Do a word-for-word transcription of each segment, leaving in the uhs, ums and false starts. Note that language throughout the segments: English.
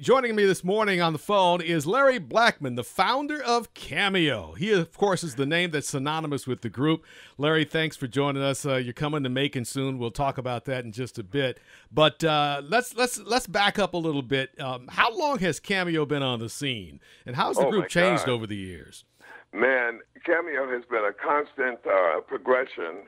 Joining me this morning on the phone is Larry Blackmon, the founder of Cameo. He, of course, is the name that's synonymous with the group. Larry, thanks for joining us. Uh, you're coming to Macon soon. We'll talk about that in just a bit. But uh, let's let's let's back up a little bit. Um, how long has Cameo been on the scene, and how's the oh group changed God. over the years? Man, Cameo has been a constant uh, progression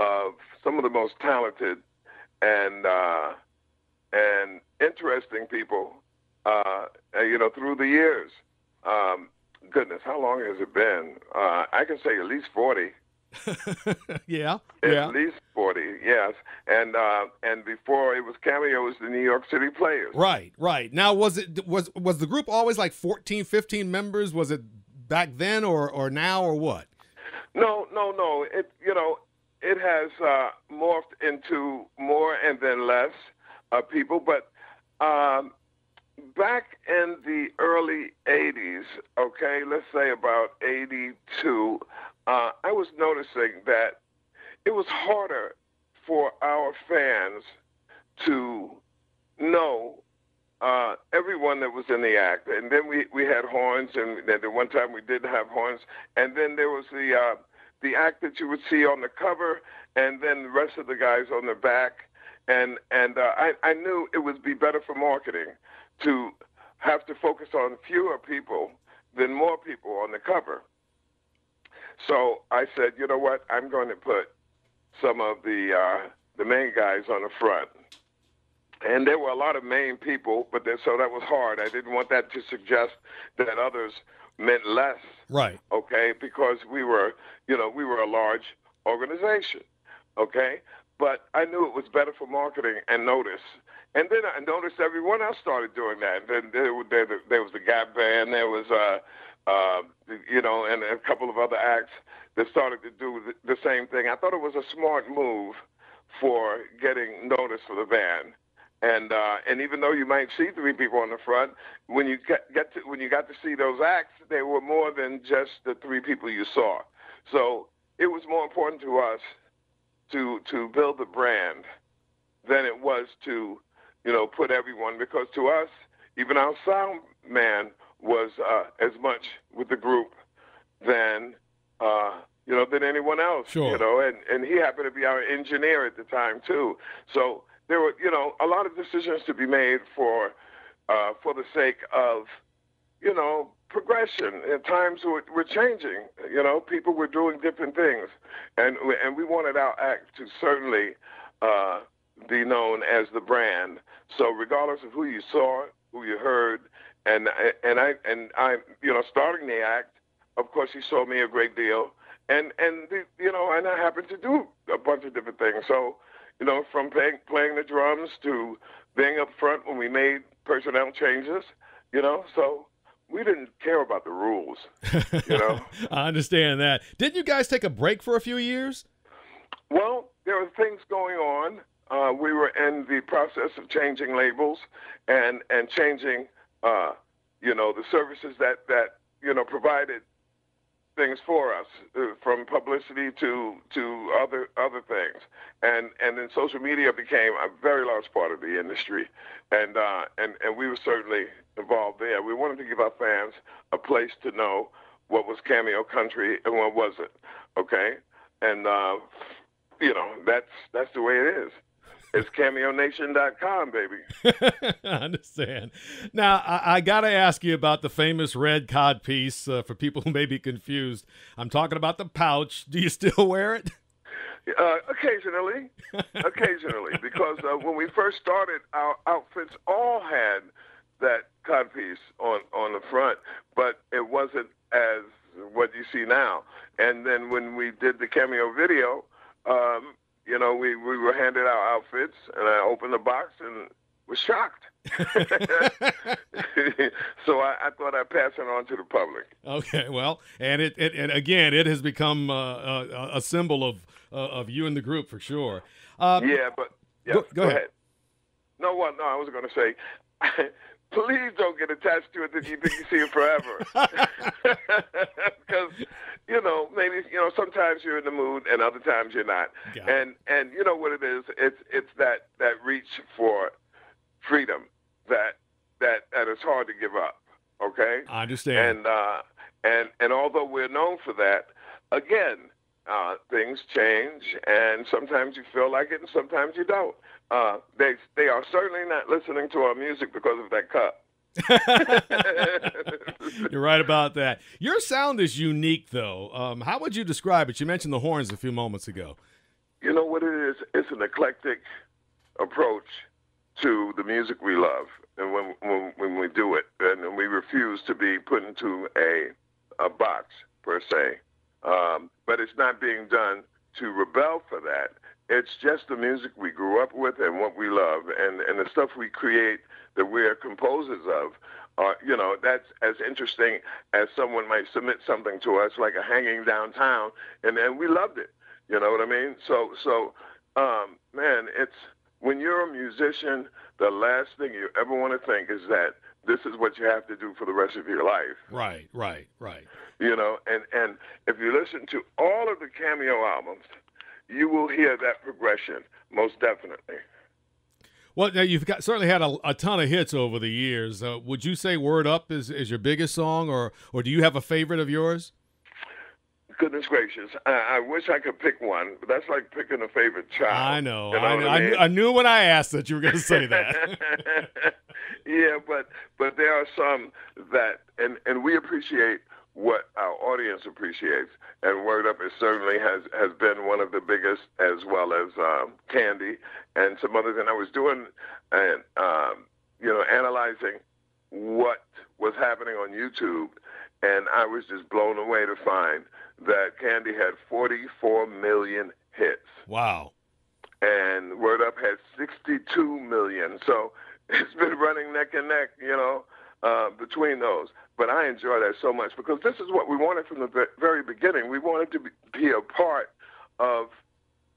of some of the most talented and uh, and interesting people. Uh, you know, through the years. Um, goodness, how long has it been? Uh, I can say at least forty. yeah, at yeah. least forty, yes. And uh, and before it was Cameo, it was the New York City Players. Right, right. Now, was it was was the group always like fourteen, fifteen members? Was it back then, or or now, or what? No, no, no. It you know, it has uh, morphed into more and then less uh, people, but. Um, Back in the early eighties, okay, let's say about eighty-two, uh, I was noticing that it was harder for our fans to know uh, everyone that was in the act. And then we, we had horns, and at the one time we didn't have horns. And then there was the, uh, the act that you would see on the cover, and then the rest of the guys on the back. And, and uh, I, I knew it would be better for marketing to have to focus on fewer people than more people on the cover. So I said, you know what? I'm going to put some of the uh, the main guys on the front. And there were a lot of main people, but there, so that was hard. I didn't want that to suggest that others meant less. Right. Okay, because we were, you know, we were a large organization. Okay, but I knew it was better for marketing and notice. And then I noticed everyone else started doing that. Then there, there, there was the Gap Band, there was, uh, uh, you know, and a couple of other acts that started to do the same thing. I thought it was a smart move for getting notice for the band. And uh, and even though you might see three people on the front, when you get, get to, when you got to see those acts, they were more than just the three people you saw. So it was more important to us to to build the brand than it was to you know, put everyone, because to us, even our sound man was uh, as much with the group than, uh, you know, than anyone else, sure. you know, and, and he happened to be our engineer at the time, too. So there were, you know, a lot of decisions to be made for, uh, for the sake of, you know, progression. At times were, were changing, you know, people were doing different things, and, and we wanted our act to certainly uh, be known as the brand. So regardless of who you saw, who you heard, and and I and I, you know, starting the act, of course, you saw me a great deal, and and the, you know, and I happened to do a bunch of different things. So, you know, from playing playing the drums to being up front when we made personnel changes, you know, so. We didn't care about the rules, you know. I understand that. Didn't you guys take a break for a few years? Well, there were things going on. Uh, we were in the process of changing labels and and changing, uh, you know, the services that, that you know, provided things for us, uh, from publicity to to other other things. And and then social media became a very large part of the industry, and uh, and and we were certainly involved there. We wanted to give our fans a place to know what was Cameo country and what wasn't. Okay, and uh, you know, that's that's the way it is. It's Cameo nation dot com, baby. I understand. Now, I, I got to ask you about the famous red cod piece, uh, for people who may be confused. I'm talking about the pouch. Do you still wear it? Uh, occasionally. Occasionally. Because uh, when we first started, our outfits all had that cod piece on, on the front, but it wasn't as what you see now. And then when we did the Cameo video, um, you know, we, we were handed our outfits, and I opened the box and was shocked. So I, I thought I'd pass it on to the public. Okay, well, and it, it and again, it has become uh, a, a symbol of uh, of you and the group for sure. Um, yeah, but yeah, go, go, go ahead. ahead. No, what? No, I was going to say. Please don't get attached to it that you think you see it forever. Because, you know, maybe, you know, sometimes you're in the mood and other times you're not. Yeah. And, and you know what it is? It's, it's that, that reach for freedom that, that, that it's hard to give up. Okay? I understand. And, uh, and, and although we're known for that, again, uh, things change, and sometimes you feel like it and sometimes you don't. Uh, they, they are certainly not listening to our music because of that cut. You're right about that. Your sound is unique, though. Um, how would you describe it? You mentioned the horns a few moments ago. You know what it is? It's an eclectic approach to the music we love, and when when, when we do it, and we refuse to be put into a a box per se. Um, but it's not being done to rebel for that. It's just the music we grew up with and what we love, and, and the stuff we create that we're composers of. Uh, you know, that's as interesting as someone might submit something to us, like a hanging downtown, and, and we loved it. You know what I mean? So, so um, man, it's when you're a musician, the last thing you ever want to think is that this is what you have to do for the rest of your life. Right, right, right. You know, and, and if you listen to all of the Cameo albums, you will hear that progression, most definitely. Well, now you've got, certainly had a, a ton of hits over the years. Uh, would you say Word Up is, is your biggest song, or, or do you have a favorite of yours? Goodness gracious. I, I wish I could pick one, but that's like picking a favorite child. I know. You know I, know. I, mean? I knew when I asked that you were going to say that. Yeah, but but there are some that, and, and we appreciate what our audience appreciates, and Word Up is certainly has, has been one of the biggest, as well as um, Candy and some others. And I was doing, and um, you know, analyzing what was happening on YouTube, and I was just blown away to find that Candy had forty-four million hits. Wow. And Word Up had sixty-two million. So it's been running neck and neck, you know, uh, between those. But I enjoy that so much because this is what we wanted from the very beginning. We wanted to be, be a part of,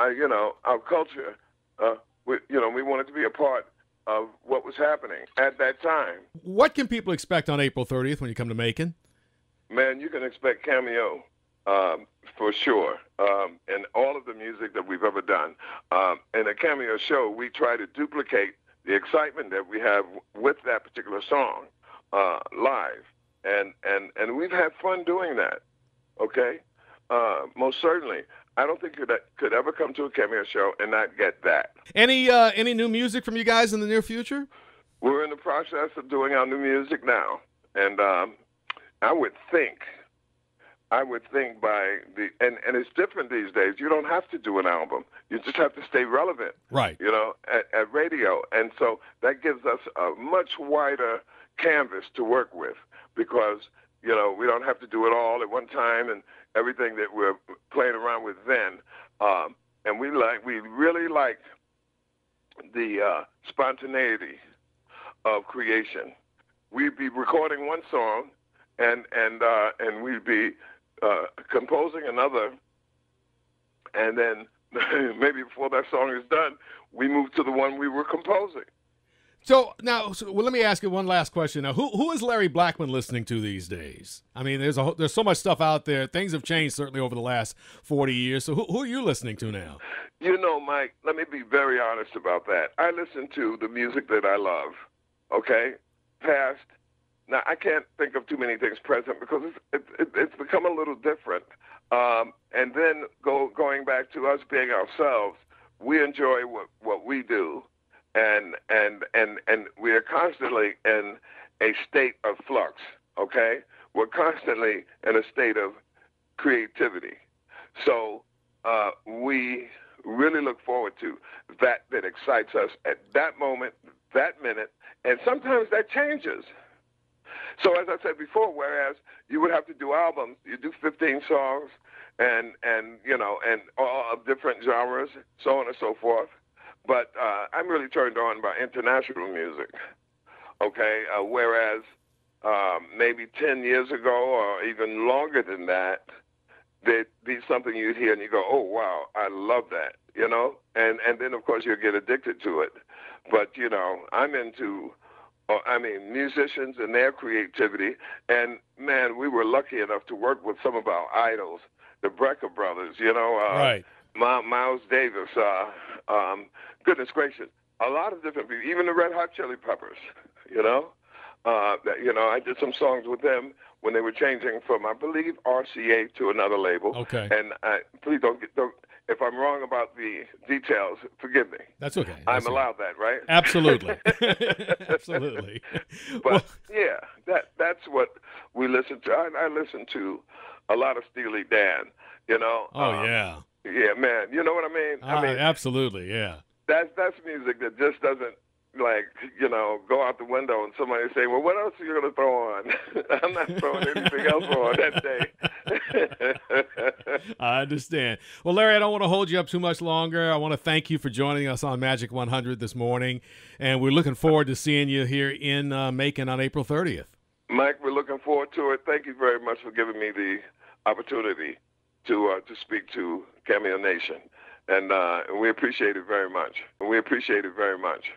uh, you know, our culture. Uh, we, you know, we wanted to be a part of what was happening at that time. What can people expect on April thirtieth when you come to Macon? Man, you can expect Cameo um, for sure, um, and all of the music that we've ever done. Um, in a Cameo show, we try to duplicate the excitement that we have with that particular song uh, live. And, and, and we've had fun doing that, okay? Uh, most certainly. I don't think you could, could ever come to a Cameo show and not get that. Any, uh, any new music from you guys in the near future? We're in the process of doing our new music now. And um, I would think, I would think by the, and, and it's different these days. You don't have to do an album. You just have to stay relevant. Right. You know, at, at radio. And so that gives us a much wider canvas to work with, because, you know, we don't have to do it all at one time and everything that we're playing around with then. Um, and we like, we really like the uh, spontaneity of creation. We'd be recording one song and, and, uh, and we'd be uh, composing another. And then maybe before that song is done, we move to the one we were composing. So now, so, well, let me ask you one last question. Now, who who is Larry Blackmon listening to these days? I mean, there's a there's so much stuff out there. Things have changed certainly over the last forty years. So who who are you listening to now? You know, Mike, let me be very honest about that. I listen to the music that I love. Okay, past. Now I can't think of too many things present because it's it, it's become a little different. Um, and then go going back to us being ourselves, we enjoy what what we do. And, and and and we are constantly in a state of flux, okay? We're constantly in a state of creativity. So uh, we really look forward to that that excites us at that moment, that minute, and sometimes that changes. So as I said before, whereas you would have to do albums, you do fifteen songs and, and you know, and all of different genres, so on and so forth. But uh, I'm really turned on by international music, okay? Uh, whereas um, maybe ten years ago or even longer than that, there'd be something you'd hear and you go, oh, wow, I love that, you know? And and then, of course, you'll get addicted to it. But, you know, I'm into, uh, I mean, musicians and their creativity. And, man, we were lucky enough to work with some of our idols, the Brecker brothers, you know? Uh, right. Miles Davis, uh, um, goodness gracious, a lot of different people, even the Red Hot Chili Peppers, you know, Uh, you know, I did some songs with them when they were changing from, I believe, R C A to another label. Okay. And I, please don't, don't, if I'm wrong about the details, forgive me. That's okay. That's I'm allowed okay. that, right? Absolutely. Absolutely. But, well, yeah, that that's what we listen to. I, I listen to a lot of Steely Dan, you know. Oh, um, yeah. Yeah, man. You know what I mean? Uh, I mean, absolutely, yeah. That's, that's music that just doesn't, like, you know, go out the window and somebody say, well, what else are you going to throw on? I'm not throwing anything else on that day. I understand. Well, Larry, I don't want to hold you up too much longer. I want to thank you for joining us on Magic one hundred this morning, and we're looking forward to seeing you here in uh, Macon on April thirtieth. Mike, we're looking forward to it. Thank you very much for giving me the opportunity to uh, to speak to Cameo Nation, and uh, we appreciate it very much. We appreciate it very much.